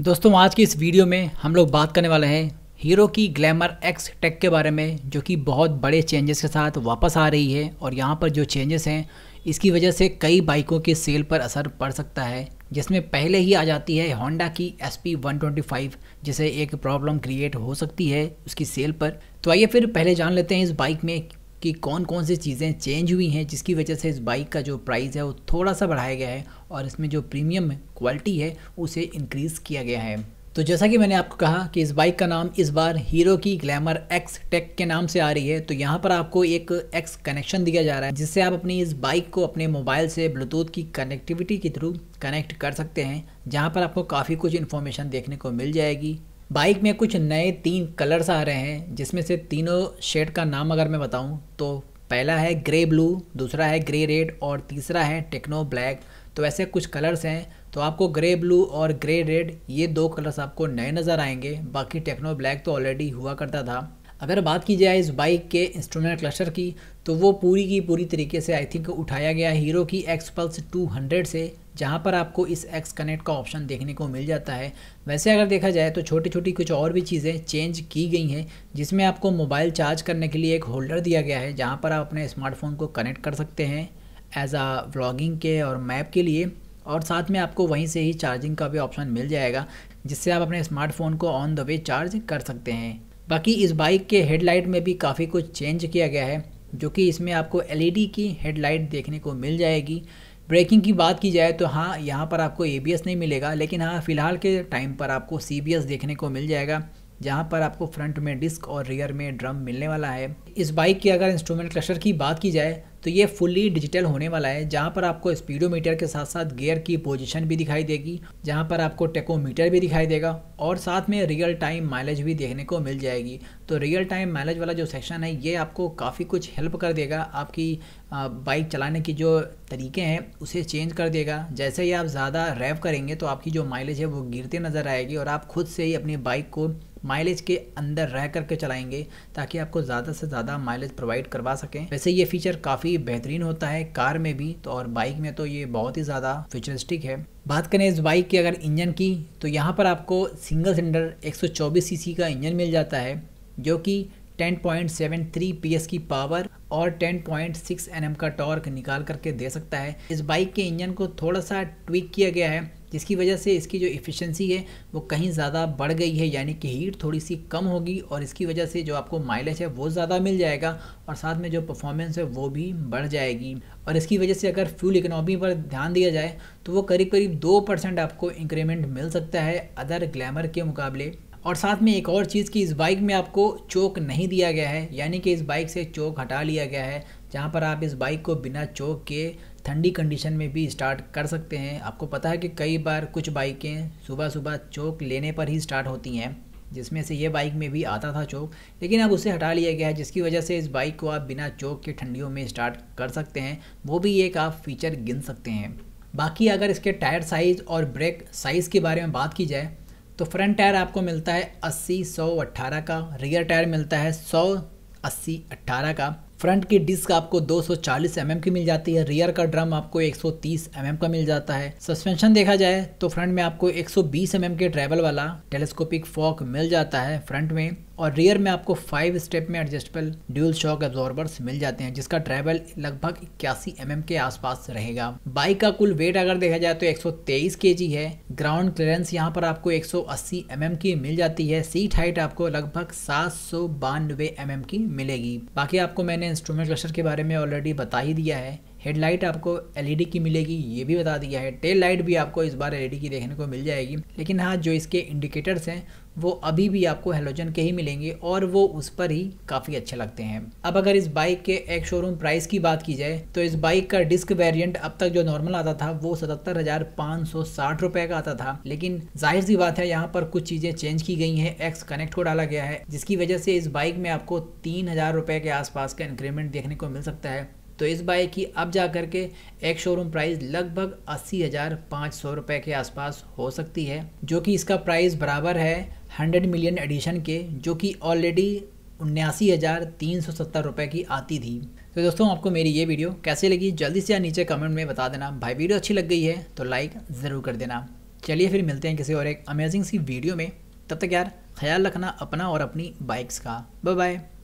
दोस्तों आज की इस वीडियो में हम लोग बात करने वाले हैं हीरो की ग्लैमर एक्स टेक के बारे में, जो कि बहुत बड़े चेंजेस के साथ वापस आ रही है। और यहाँ पर जो चेंजेस हैं इसकी वजह से कई बाइकों के सेल पर असर पड़ सकता है, जिसमें पहले ही आ जाती है होंडा की SP 125, जिसे एक प्रॉब्लम क्रिएट हो सकती है उसकी सेल पर। तो आइए फिर पहले जान लेते हैं इस बाइक में कि कौन कौन सी चीज़ें चेंज हुई हैं जिसकी वजह से इस बाइक का जो प्राइस है वो थोड़ा सा बढ़ाया गया है और इसमें जो प्रीमियम क्वालिटी है उसे इंक्रीज़ किया गया है। तो जैसा कि मैंने आपको कहा कि इस बाइक का नाम इस बार हीरो की ग्लैमर एक्स टेक के नाम से आ रही है। तो यहाँ पर आपको एक एक्स कनेक्शन दिया जा रहा है, जिससे आप अपनी इस बाइक को अपने मोबाइल से ब्लूटूथ की कनेक्टिविटी के थ्रू कनेक्ट कर सकते हैं, जहाँ पर आपको काफ़ी कुछ इन्फॉर्मेशन देखने को मिल जाएगी। बाइक में कुछ नए 3 कलर्स आ रहे हैं, जिसमें से तीनों शेड का नाम अगर मैं बताऊं तो पहला है ग्रे ब्लू, दूसरा है ग्रे रेड और तीसरा है टेक्नो ब्लैक। तो ऐसे कुछ कलर्स हैं। तो आपको ग्रे ब्लू और ग्रे रेड ये 2 कलर्स आपको नए नज़र आएंगे। बाकी टेक्नो ब्लैक तो ऑलरेडी हुआ करता था। अगर बात की जाए इस बाइक के इंस्ट्रूमेंट क्लस्टर की, तो वो पूरी की पूरी तरीके से आई थिंक उठाया गया हीरो की एक्स पल्स 200 से, जहाँ पर आपको इस एक्स कनेक्ट का ऑप्शन देखने को मिल जाता है। वैसे अगर देखा जाए तो छोटी छोटी कुछ और भी चीज़ें चेंज की गई हैं, जिसमें आपको मोबाइल चार्ज करने के लिए एक होल्डर दिया गया है, जहाँ पर आप अपने स्मार्टफोन को कनेक्ट कर सकते हैं एज आ व्लॉगिंग के और मैप के लिए। और साथ में आपको वहीं से ही चार्जिंग का भी ऑप्शन मिल जाएगा, जिससे आप अपने स्मार्टफोन को ऑन द वे चार्ज कर सकते हैं। बाकी इस बाइक के हेडलाइट में भी काफ़ी कुछ चेंज किया गया है, जो कि इसमें आपको LED की हेडलाइट देखने को मिल जाएगी। ब्रेकिंग की बात की जाए तो हाँ, यहाँ पर आपको ABS नहीं मिलेगा, लेकिन हाँ फ़िलहाल के टाइम पर आपको CBS देखने को मिल जाएगा, जहाँ पर आपको फ्रंट में डिस्क और रियर में ड्रम मिलने वाला है। इस बाइक के अगर इंस्ट्रूमेंट क्लस्टर की बात की जाए तो ये फुली डिजिटल होने वाला है, जहाँ पर आपको स्पीडोमीटर के साथ साथ गियर की पोजीशन भी दिखाई देगी, जहाँ पर आपको टेकोमीटर भी दिखाई देगा और साथ में रियल टाइम माइलेज भी देखने को मिल जाएगी। तो रियल टाइम माइलेज वाला जो सेक्शन है ये आपको काफ़ी कुछ हेल्प कर देगा, आपकी बाइक चलाने की जो तरीके हैं उसे चेंज कर देगा। जैसे ही आप ज़्यादा रैव करेंगे तो आपकी जो माइलेज है वो गिरते नज़र आएगी और आप खुद से ही अपनी बाइक को माइलेज के अंदर रह करके चलाएंगे, ताकि आपको ज़्यादा से ज़्यादा माइलेज प्रोवाइड करवा सकें। वैसे ये फीचर काफ़ी बेहतरीन होता है कार में भी तो, और बाइक में तो ये बहुत ही ज़्यादा फ्यूचरिस्टिक है। बात करें इस बाइक की अगर इंजन की, तो यहाँ पर आपको सिंगल सिलेंडर 124 सीसी का इंजन मिल जाता है, जो कि 10.73 PS की पावर और 10.6 Nm का टॉर्क निकाल करके दे सकता है। इस बाइक के इंजन को थोड़ा सा ट्विक किया गया है, जिसकी वजह से इसकी जो इफ़िशेंसी है वो कहीं ज़्यादा बढ़ गई है, यानी कि हीट थोड़ी सी कम होगी और इसकी वजह से जो आपको माइलेज है वो ज़्यादा मिल जाएगा और साथ में जो परफॉर्मेंस है वो भी बढ़ जाएगी। और इसकी वजह से अगर फ्यूल इकोनॉमी पर ध्यान दिया जाए तो वो करीब करीब 2% आपको इंक्रीमेंट मिल सकता है अदर ग्लैमर के मुकाबले। और साथ में एक और चीज़ कि इस बाइक में आपको चोक नहीं दिया गया है, यानी कि इस बाइक से चोक हटा लिया गया है, जहां पर आप इस बाइक को बिना चोक के ठंडी कंडीशन में भी स्टार्ट कर सकते हैं। आपको पता है कि कई बार कुछ बाइकें सुबह सुबह चोक लेने पर ही स्टार्ट होती हैं, जिसमें से ये बाइक में भी आता था चोक, लेकिन अब उसे हटा लिया गया है, जिसकी वजह से इस बाइक को आप बिना चोक के ठंडियों में स्टार्ट कर सकते हैं। वो भी एक आप फीचर गिन सकते हैं। बाकी अगर इसके टायर साइज़ और ब्रेक साइज़ के बारे में बात की जाए तो फ्रंट टायर आपको मिलता है 80/100/18 का, रियर टायर मिलता है 100/80/18 का। फ्रंट की डिस्क आपको 240 mm की मिल जाती है, रियर का ड्रम आपको 130 mm का मिल जाता है। सस्पेंशन देखा जाए तो फ्रंट में आपको 120 mm के ट्रैवल वाला टेलीस्कोपिक फोक मिल जाता है फ्रंट में, और रियर में आपको 5 स्टेप में एडजस्टेबल ड्यूल शॉक एब्जॉर्बर्स मिल जाते हैं, जिसका ट्रैवल लगभग 81 mm के आसपास रहेगा। बाइक का कुल वेट अगर देखा जाए तो 123 kg है। ग्राउंड क्लियरेंस यहाँ पर आपको 180 mm की मिल जाती है। सीट हाइट आपको लगभग 792 mm की मिलेगी। बाकी आपको मैंने इंस्ट्रूमेंट क्लस्टर के बारे में ऑलरेडी बता ही दिया है। हेडलाइट आपको LED की मिलेगी, ये भी बता दिया है। टेल लाइट भी आपको इस बार LED की देखने को मिल जाएगी, लेकिन हाँ जो इसके इंडिकेटर्स हैं वो अभी भी आपको हेलोजन के ही मिलेंगे और वो उस पर ही काफ़ी अच्छे लगते हैं। अब अगर इस बाइक के एक शोरूम प्राइस की बात की जाए तो इस बाइक का डिस्क वेरिएंट अब तक जो नॉर्मल आता था वो 77,560 रुपये का आता था, लेकिन जाहिर सी बात है यहाँ पर कुछ चीज़ें चेंज की गई हैं। एक्स कनेक्ट को डाला गया है, जिसकी वजह से इस बाइक में आपको 3,000 रुपये के आसपास का इंक्रीमेंट देखने को मिल सकता है। तो इस बाइक की अब जा कर के एक शोरूम प्राइस लगभग 80,500 रुपये के आसपास हो सकती है, जो कि इसका प्राइस बराबर है 100 मिलियन एडिशन के, जो कि ऑलरेडी 79,370 रुपये की आती थी। तो दोस्तों आपको मेरी ये वीडियो कैसी लगी जल्दी से नीचे कमेंट में बता देना। भाई वीडियो अच्छी लग गई है तो लाइक ज़रूर कर देना। चलिए फिर मिलते हैं किसी और एक अमेजिंग सी वीडियो में। तब तक यार ख्याल रखना अपना और अपनी बाइक्स का। Bye bye.